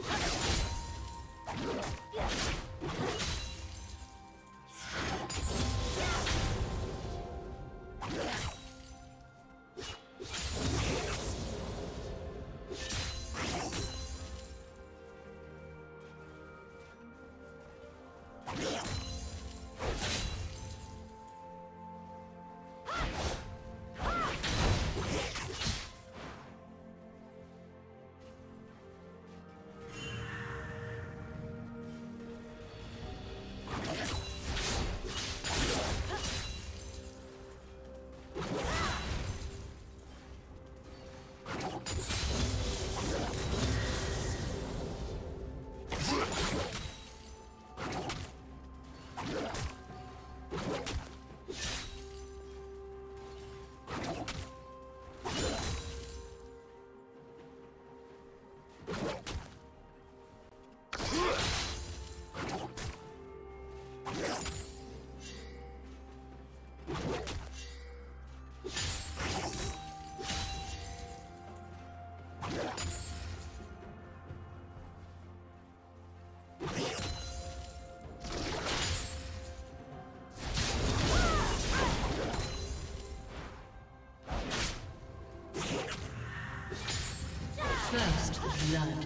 First blood.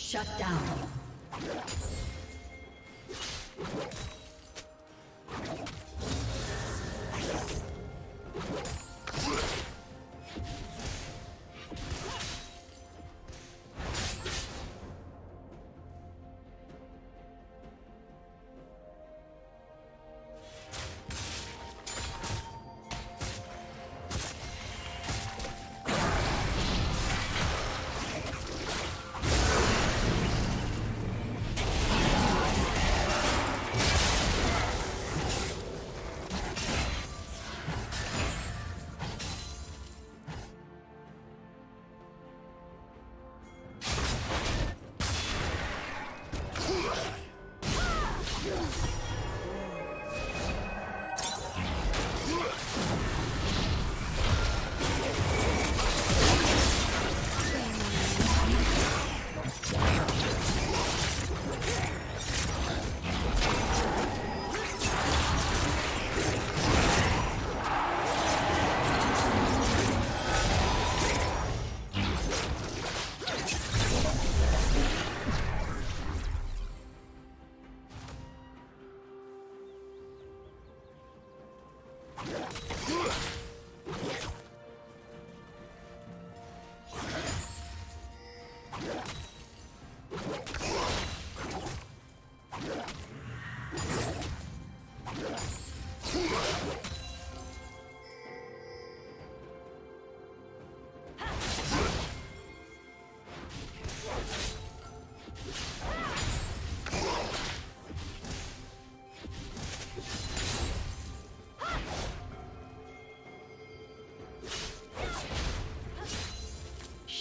Shut down.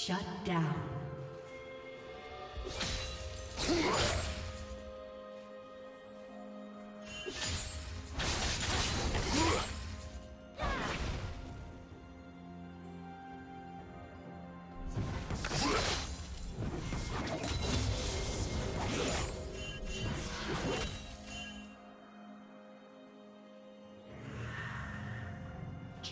Shut down.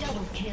Double kill.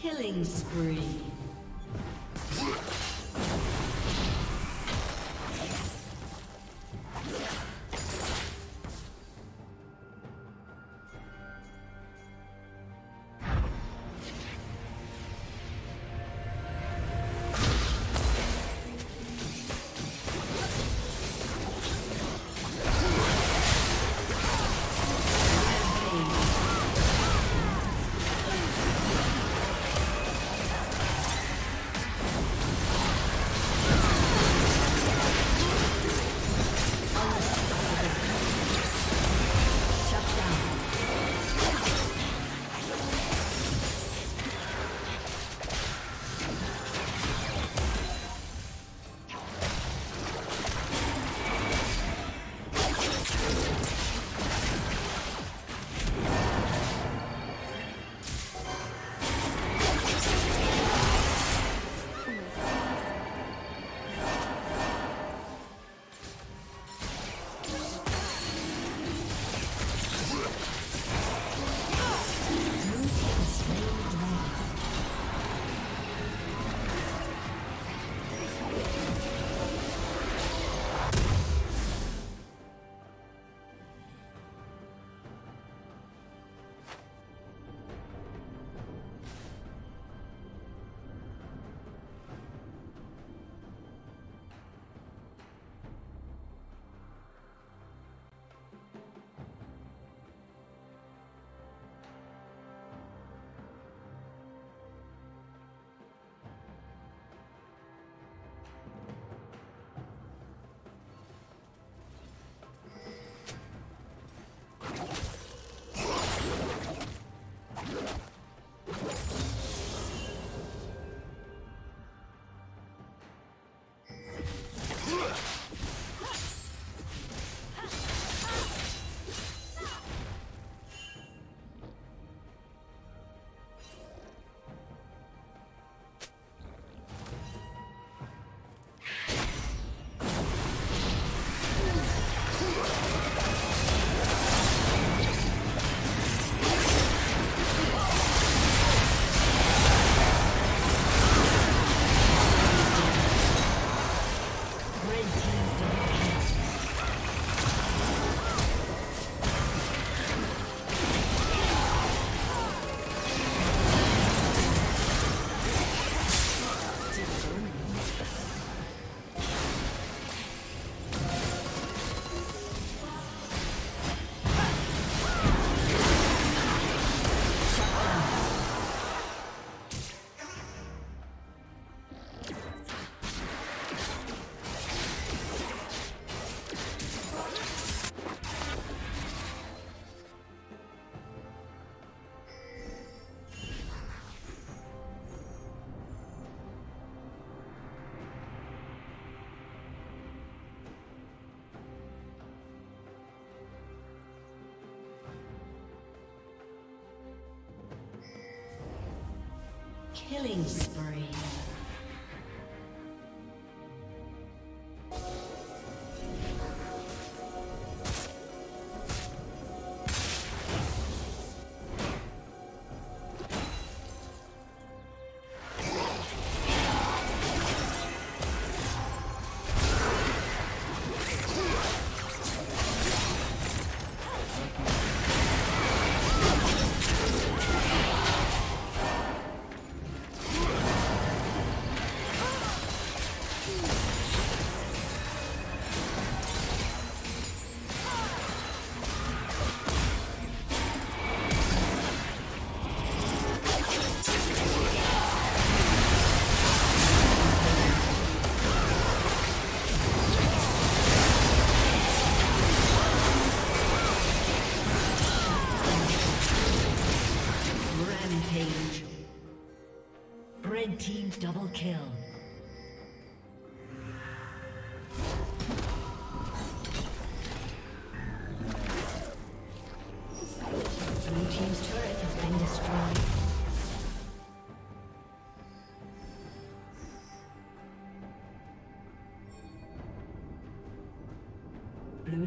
Killing spree. Killing spree. Team double kill. Blue team's turret has been destroyed. Blue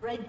Red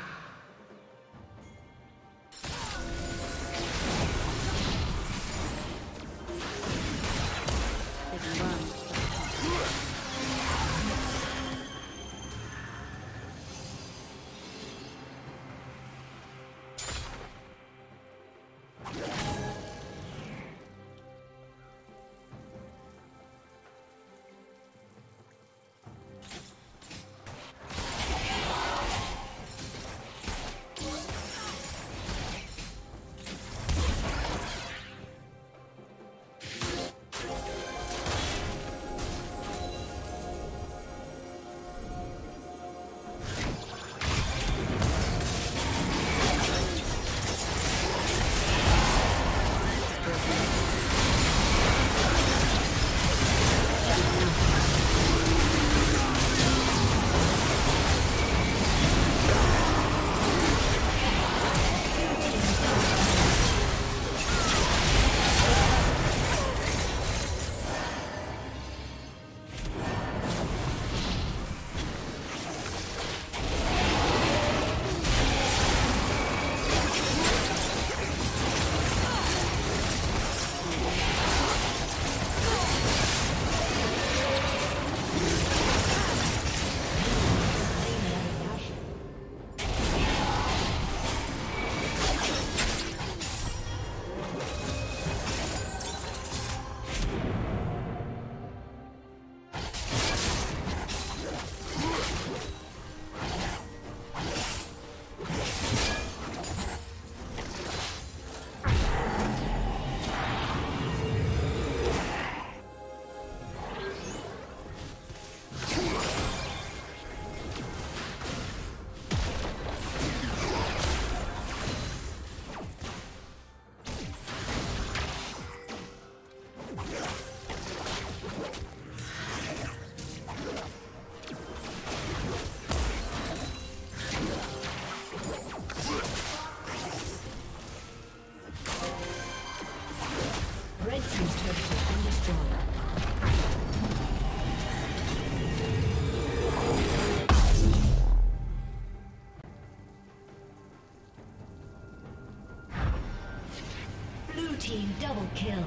team double kill.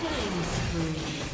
Killing spree.